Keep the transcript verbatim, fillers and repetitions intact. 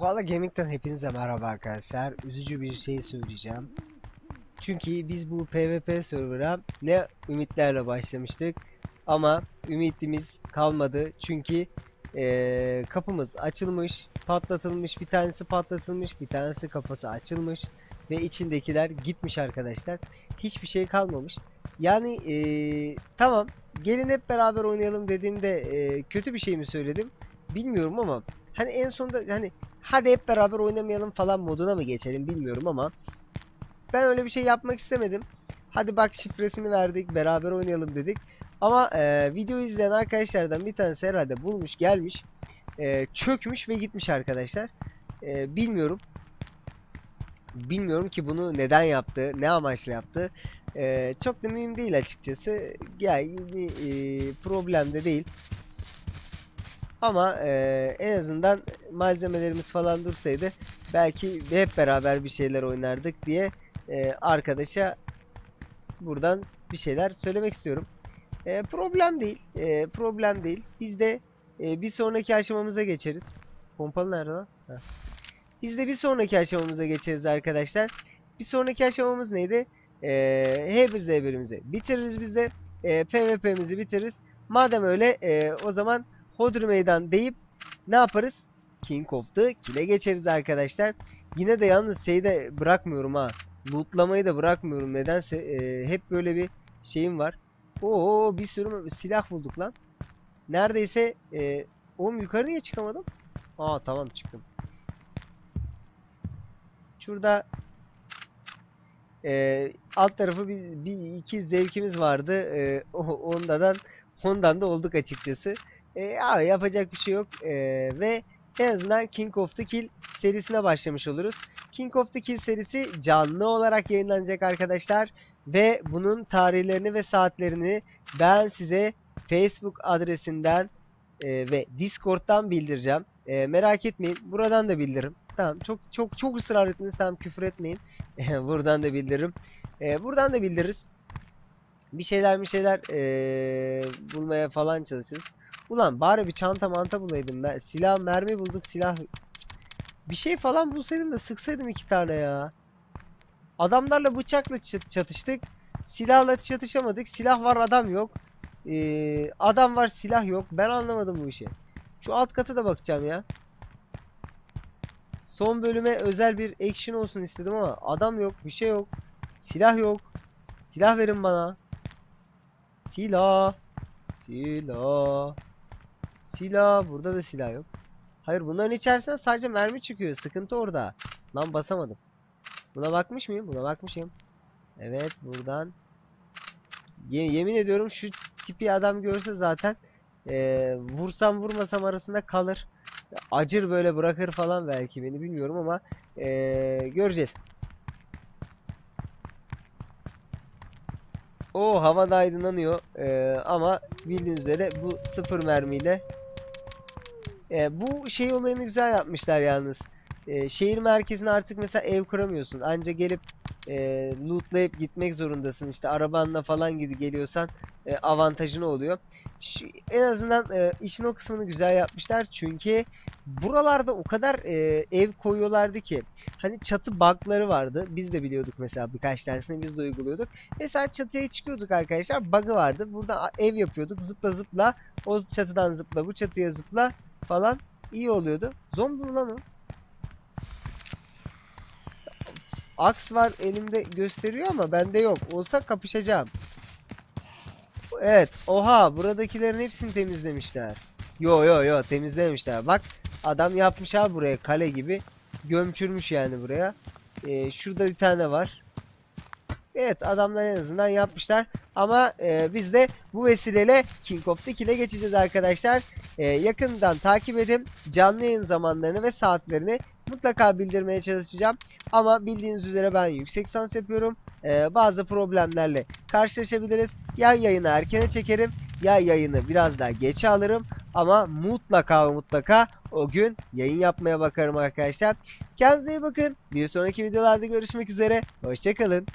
Koala Gemikten hepinize merhaba arkadaşlar. Üzücü bir şey söyleyeceğim. Çünkü biz bu PvP server'a ne ümitlerle başlamıştık ama ümitimiz kalmadı. Çünkü ee, kapımız açılmış, patlatılmış, bir tanesi patlatılmış, bir tanesi kafası açılmış ve içindekiler gitmiş arkadaşlar. Hiçbir şey kalmamış. Yani ee, tamam, gelin hep beraber oynayalım dediğimde ee, kötü bir şey mi söyledim? Bilmiyorum ama hani en sonunda hani hadi hep beraber oynamayalım falan moduna mı geçelim bilmiyorum ama ben öyle bir şey yapmak istemedim. Hadi bak, şifresini verdik, beraber oynayalım dedik. Ama e, videoyu izleyen arkadaşlardan bir tanesi herhalde bulmuş, gelmiş, e, çökmüş ve gitmiş arkadaşlar. E, bilmiyorum. Bilmiyorum ki bunu neden yaptı, ne amaçla yaptı. E, çok da mühim değil açıkçası. Yani e, problem de değil. Ama e, en azından malzemelerimiz falan dursaydı belki hep beraber bir şeyler oynardık diye e, arkadaşa buradan bir şeyler söylemek istiyorum. E, problem değil. E, problem değil. Biz de e, bir sonraki aşamamıza geçeriz. Pompalı nerede lan? Ha. Biz de bir sonraki aşamamıza geçeriz arkadaşlar. Bir sonraki aşamamız neydi? H bir Z bir'imizi bitiririz biz de. E, P V P'mizi bitiririz. Madem öyle e, o zaman Hodri Meydan deyip ne yaparız? King of the Kill'e geçeriz arkadaşlar. Yine de yalnız şeyi de bırakmıyorum ha. Lootlamayı da bırakmıyorum. Nedense e, hep böyle bir şeyim var. Oo, bir sürü silah bulduk lan. Neredeyse e, oğlum yukarıya çıkamadım. Aa tamam, çıktım. Şurada e, alt tarafı bir, bir iki zevkimiz vardı. E, ondan, ondan da olduk açıkçası. E, abi yapacak bir şey yok e, ve en azından King of the Kill serisine başlamış oluruz. King of the Kill serisi canlı olarak yayınlanacak arkadaşlar ve bunun tarihlerini ve saatlerini ben size Facebook adresinden e, ve Discord'dan bildireceğim. E, merak etmeyin, buradan da bildiririm. Tamam, çok çok çok ısrar ettiniz, tamam, küfür etmeyin. Buradan da bildiririm. E, buradan da bildiririz. Bir şeyler bir şeyler e, bulmaya falan çalışırız. Ulan bari bir çanta manta bulaydım ben. Silah, mermi bulduk, silah. Bir şey falan bulsaydım da sıksaydım iki tane ya. Adamlarla bıçakla çatıştık. Silahla çatışamadık. Silah var, adam yok. Ee, adam var, silah yok. Ben anlamadım bu işi. Şu alt kata da bakacağım ya. Son bölüme özel bir action olsun istedim ama adam yok, bir şey yok. Silah yok. Silah verin bana. Silah. Silah. Silah. Burada da silah yok. Hayır, bunların içerisinden sadece mermi çıkıyor. Sıkıntı orada. Lan basamadım. Buna bakmış mıyım? Buna bakmışım. Evet, buradan. Ye yemin ediyorum şu tipi adam görse zaten ee, vursam vurmasam arasında kalır. Acır böyle, bırakır falan belki beni, bilmiyorum ama ee, göreceğiz. O havada aydınlanıyor ee, ama bildiğiniz üzere bu sıfır mermiyle. Ee, bu şey olayını güzel yapmışlar yalnız. Ee, şehir merkezine artık mesela ev kuramıyorsun. Anca gelip e, lootlayıp gitmek zorundasın. İşte arabanla falan gidip geliyorsan e, avantajın oluyor. Şu, en azından e, işin o kısmını güzel yapmışlar. Çünkü buralarda o kadar e, ev koyuyorlardı ki. Hani çatı bug'ları vardı. Biz de biliyorduk mesela, birkaç tanesini biz de uyguluyorduk. Mesela çatıya çıkıyorduk arkadaşlar. Bug'ı vardı. Burada ev yapıyorduk. Zıpla zıpla. O çatıdan zıpla. Bu çatıya zıpla falan, iyi oluyordu. Zombi mi lan o? Aks var elimde, gösteriyor ama bende yok. Olsa kapışacağım. Evet. Oha, buradakilerin hepsini temizlemişler. Yo yo yo, temizlemişler. Bak, adam yapmış abi buraya kale gibi. Gömçürmüş yani buraya. Ee, şurada bir tane var. Evet, adamlar en azından yapmışlar. Ama e, biz de bu vesileyle King of the Kill'e geçeceğiz arkadaşlar. E, yakından takip edin. Canlı yayın zamanlarını ve saatlerini mutlaka bildirmeye çalışacağım. Ama bildiğiniz üzere ben yüksek sans yapıyorum. E, bazı problemlerle karşılaşabiliriz. Ya yayını erkene çekerim ya yayını biraz daha geç alırım. Ama mutlaka mutlaka o gün yayın yapmaya bakarım arkadaşlar. Kendinize iyi bakın. Bir sonraki videolarda görüşmek üzere. Hoşçakalın.